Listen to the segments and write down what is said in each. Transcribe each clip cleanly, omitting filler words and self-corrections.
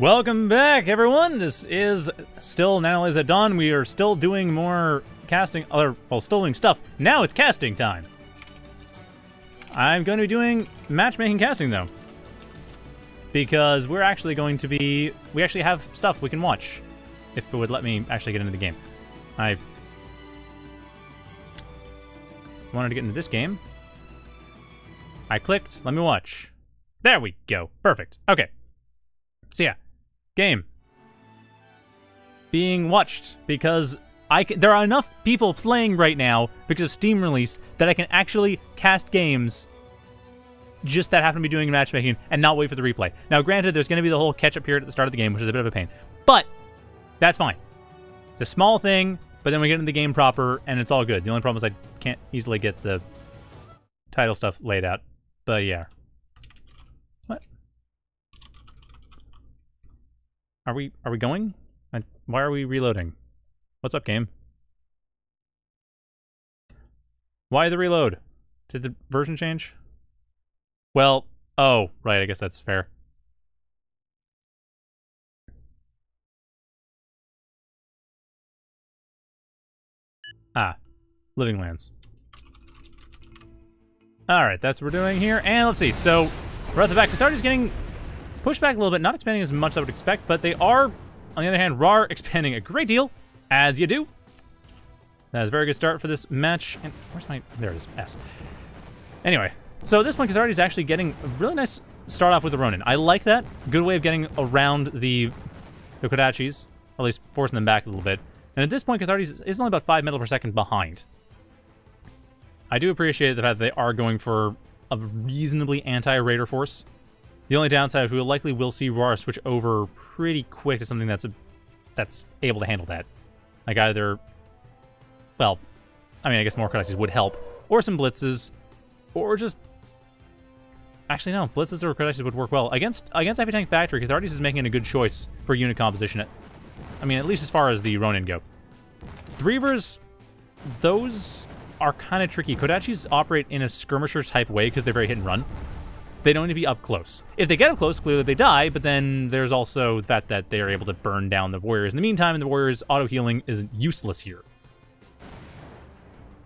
Welcome back, everyone. This is still Now Is at Dawn. We are still doing more casting, or well, still doing stuff. Now it's casting time. I'm going to be doing matchmaking casting, though, because we're actually going to be, we actually have stuff we can watch, if it would let me actually get into the game. I wanted to get into this game. I clicked, let me watch. There we go, perfect, okay. So yeah, game. Being watched, because there are enough people playing right now because of Steam release that I can actually cast games just that happen to be doing matchmaking and not wait for the replay. Now granted, there's going to be the whole catch-up period at the start of the game, which is a bit of a pain, but that's fine. It's a small thing, but then we get into the game proper and it's all good. The only problem is I can't easily get the title stuff laid out, but yeah. What? Are we going? Why are we reloading? What's up, game? Why the reload? Did the version change? Well, oh, right, I guess that's fair. Ah, Living Lands. Alright, that's what we're doing here, and let's see, so we're at the back. Cathartes getting pushed back a little bit, not expanding as much as I would expect, but they are, on the other hand, Raaar expanding a great deal, as you do. That is a very good start for this match, and where's my, there it is, S. Anyway, so at this point, Cathartes is actually getting a really nice start off with the Ronin. I like that, good way of getting around the Kodachis, or at least forcing them back a little bit. And at this point, Cathartes is only about 5 metal per second behind. I do appreciate the fact that they are going for a reasonably anti-raider force. The only downside is we likely will see Raaar switch over pretty quick to something that's able to handle that. Like either, well, I mean, I guess more Kodachis would help, or some Blitzes, or just... Actually, no, Blitzes or Kodachis would work well. Against Heavy Tank Factory, Cathartes is making a good choice for unit composition. I mean, at least as far as the Ronin go. The Reavers, those... are kind of tricky. Kodachis operate in a skirmisher type way because they're very hit and run. They don't need to be up close. If they get up close, clearly they die, but then there's also the fact that they are able to burn down the warriors in the meantime, and the warriors' auto-healing is useless here.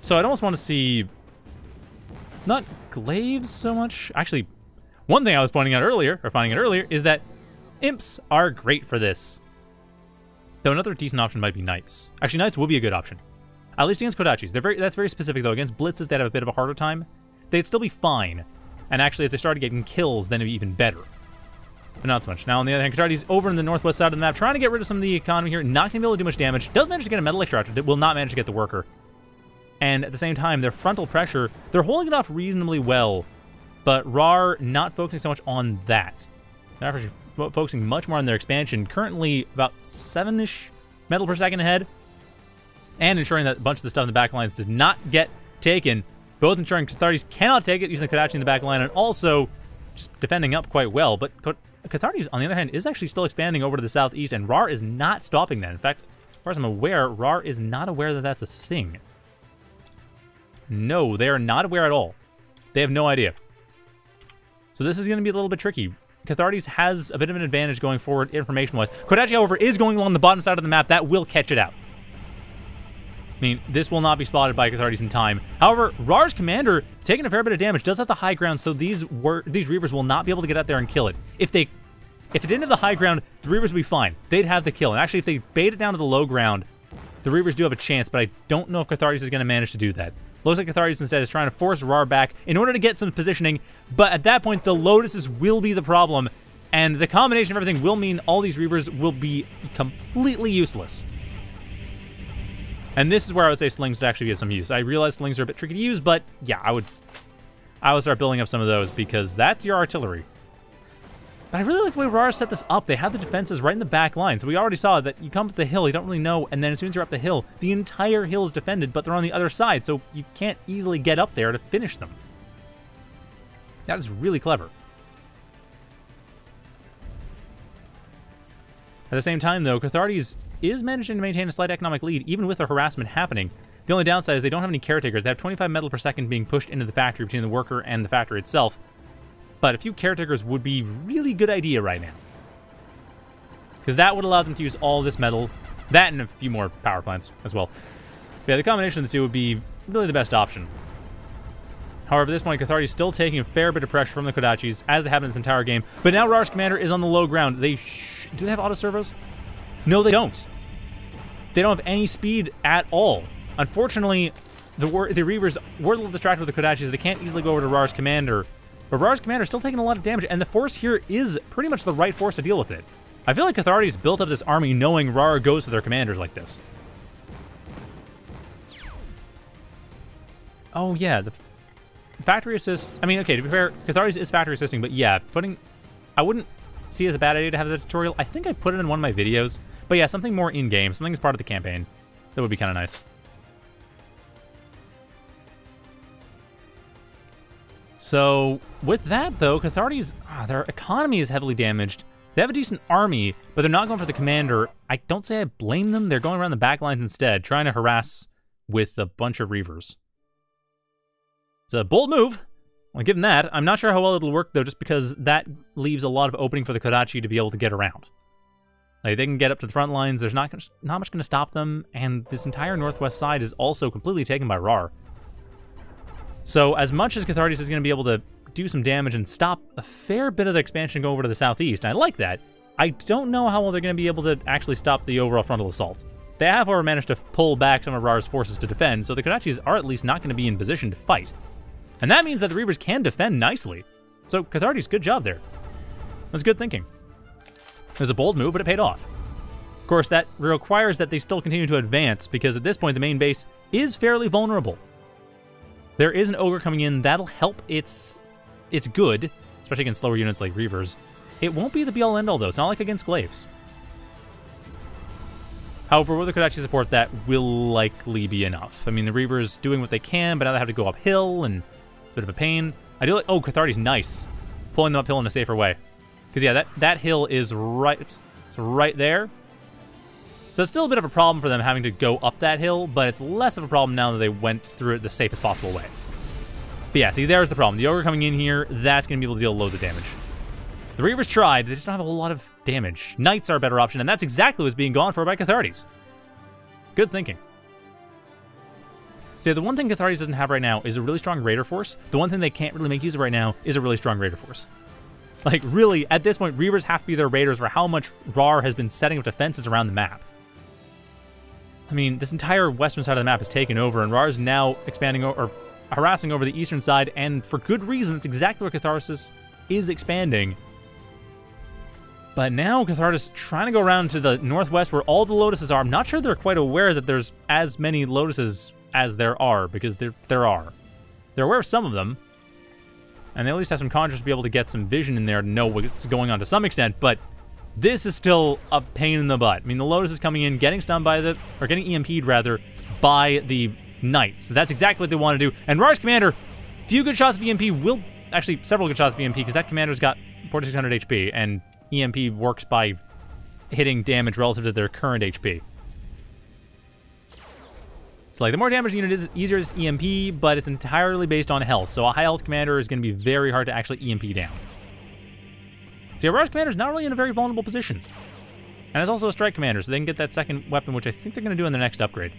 So I'd almost want to see... not Glaives so much. Actually, one thing I was finding out earlier, is that Imps are great for this. Though another decent option might be Knights. Actually, Knights would be a good option. At least against Kodachis. That's very specific, though. Against Blitzes, they'd have a bit of a harder time. They'd still be fine. And actually, if they started getting kills, then it'd be even better. But not so much. Now, on the other hand, Cathartes over in the northwest side of the map, trying to get rid of some of the economy here. Not going to be able to do much damage. Does manage to get a metal extractor. Will not manage to get the worker. And at the same time, their frontal pressure, they're holding it off reasonably well. But Raaar not focusing so much on that. They're actually focusing much more on their expansion. Currently, about 7-ish metal per second ahead. And ensuring that a bunch of the stuff in the back lines does not get taken. Both ensuring Cathartes cannot take it using the Kodachi in the back line, and also just defending up quite well. But Cathartes, on the other hand, is actually still expanding over to the southeast, and Raaar is not stopping that. In fact, as far as I'm aware, Raaar is not aware that that's a thing. No, they are not aware at all. They have no idea. So this is going to be a little bit tricky. Cathartes has a bit of an advantage going forward information-wise. Kodachi, however, is going along the bottom side of the map. That will catch it out. I mean, this will not be spotted by Cathartes in time. However, Raar's commander, taking a fair bit of damage, does have the high ground, so these Reavers will not be able to get out there and kill it. If it didn't have the high ground, the Reavers would be fine. They'd have the kill. And actually, if they bait it down to the low ground, the Reavers do have a chance, but I don't know if Cathartes is going to manage to do that. Looks like Cathartes instead is trying to force Raaar back in order to get some positioning, but at that point, the Lotuses will be the problem, and the combination of everything will mean all these Reavers will be completely useless. And this is where I would say slings would actually be of some use. I realize slings are a bit tricky to use, but yeah, I would start building up some of those because that's your artillery. But I really like the way Raaar set this up. They have the defenses right in the back line. So we already saw that you come up the hill, you don't really know, and then as soon as you're up the hill, the entire hill is defended, but they're on the other side, so you can't easily get up there to finish them. That is really clever. At the same time, though, Cathartes is managing to maintain a slight economic lead, even with the harassment happening. The only downside is they don't have any caretakers. They have 25 metal per second being pushed into the factory between the worker and the factory itself. But a few caretakers would be a really good idea right now. Because that would allow them to use all this metal. That and a few more power plants as well. But yeah, the combination of the two would be really the best option. However, at this point, Cathartes is still taking a fair bit of pressure from the Kodachis, as they have in this entire game. But now Raar's commander is on the low ground. Do they have auto-servos? No, they don't. They don't have any speed at all. Unfortunately, the Reavers were a little distracted with the Kodachis. They can't easily go over to Raar's commander. But Raar's commander is still taking a lot of damage, and the force here is pretty much the right force to deal with it. I feel like Cathartes built up this army knowing Raaar goes to their commanders like this. Oh, yeah, the... Factory assist, I mean, okay, to be fair, Cathartes is factory assisting, but yeah, I wouldn't see it as a bad idea to have the tutorial. I think I put it in one of my videos, but yeah, something more in-game, something as part of the campaign. That would be kind of nice. So, with that, though, Cathartes, their economy is heavily damaged. They have a decent army, but they're not going for the commander. I don't say I blame them, they're going around the back lines instead, trying to harass with a bunch of Reavers. It's a bold move. Well, given that, I'm not sure how well it'll work, though, just because that leaves a lot of opening for the Kodachi to be able to get around. Like, they can get up to the front lines, there's not much going to stop them, and this entire northwest side is also completely taken by Raaar. So, as much as Cathartes is going to be able to do some damage and stop a fair bit of the expansion going over to the southeast, and I like that, I don't know how well they're going to be able to actually stop the overall frontal assault. They have, however, managed to pull back some of Raar's forces to defend, so the Kodachis are at least not going to be in position to fight. And that means that the Reavers can defend nicely. So, Cathartes, good job there. That's good thinking. It was a bold move, but it paid off. Of course, that requires that they still continue to advance, because at this point, the main base is fairly vulnerable. There is an Ogre coming in. That'll help its good, especially against slower units like Reavers. It won't be the be-all, end-all, though. It's not like against Glaives. However, with the Kodachi support, that will likely be enough. I mean, the Reavers doing what they can, but now they have to go uphill, and... bit of a pain. I do like, oh, Cathartes, nice. Pulling them uphill in a safer way. Because, yeah, that hill is right, it's right there. So it's still a bit of a problem for them having to go up that hill, but it's less of a problem now that they went through it the safest possible way. But yeah, see, there's the problem. The Ogre coming in here, that's going to be able to deal loads of damage. The Reavers tried, they just don't have a whole lot of damage. Knights are a better option, and that's exactly what's being gone for by Cathartes. Good thinking. So yeah, the one thing Cathartes doesn't have right now is a really strong raider force. The one thing they can't really make use of right now is a really strong raider force. Like, really, at this point, Reavers have to be their raiders for how much Raaar has been setting up defenses around the map. I mean, this entire western side of the map is taken over, and Raar's now expanding or harassing over the eastern side, and for good reason, that's exactly where Cathartes is expanding. But now Cathartes trying to go around to the northwest where all the Lotuses are. I'm not sure they're quite aware that there's as many Lotuses as there are, because there are. They're aware of some of them, and they at least have some conjures to be able to get some vision in there to know what's going on to some extent, but this is still a pain in the butt. I mean, the Lotus is coming in, getting stunned by getting EMP'd, rather, by the Knights. So that's exactly what they want to do, and Raar's commander, few good shots of EMP will... Actually, several good shots of EMP, because that commander's got 4,600 HP, and EMP works by hitting damage relative to their current HP. Like, the more damage the unit is, easier is EMP, but it's entirely based on health, so a high health commander is going to be very hard to actually EMP down. See, Raar's commander is not really in a very vulnerable position. And it's also a strike commander, so they can get that second weapon, which I think they're going to do in their next upgrade.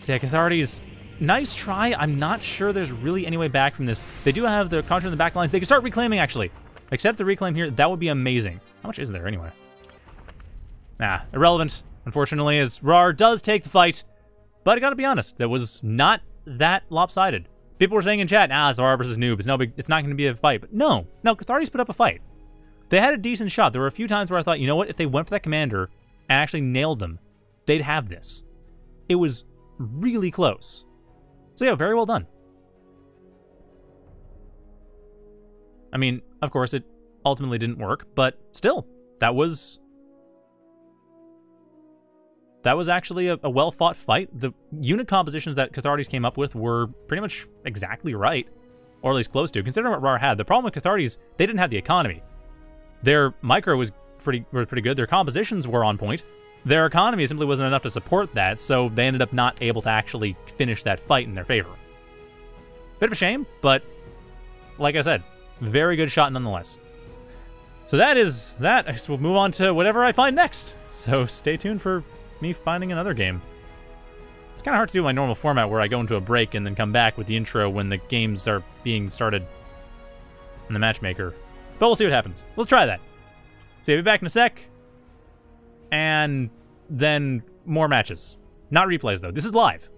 So yeah, Cathartes, nice try. I'm not sure there's really any way back from this. They do have the Conjure in the back lines. They can start reclaiming, actually. Except the reclaim here, that would be amazing. How much is there, anyway? Nah, irrelevant. Unfortunately, as Raaar does take the fight, but I gotta be honest, it was not that lopsided. People were saying in chat, it's Raaar versus noob, it's not gonna be a fight, but no, Cathartes put up a fight. They had a decent shot. There were a few times where I thought, you know what, if they went for that commander and actually nailed them, they'd have this. It was really close. So yeah, very well done. I mean, of course, it ultimately didn't work, but still, that was actually a well-fought fight. The unit compositions that Cathartes came up with were pretty much exactly right, or at least close to, considering what Raaar had. The problem with Cathartes, they didn't have the economy. Their micro was pretty good. Their compositions were on point. Their economy simply wasn't enough to support that, so they ended up not able to actually finish that fight in their favor. Bit of a shame, but like I said, very good shot nonetheless. So that is that. I guess we'll move on to whatever I find next. So stay tuned for me finding another game. It's kind of hard to do my normal format where I go into a break and then come back with the intro when the games are being started and the matchmaker. But we'll see what happens. Let's try that. So yeah, be back in a sec. And then more matches. Not replays, though. This is live.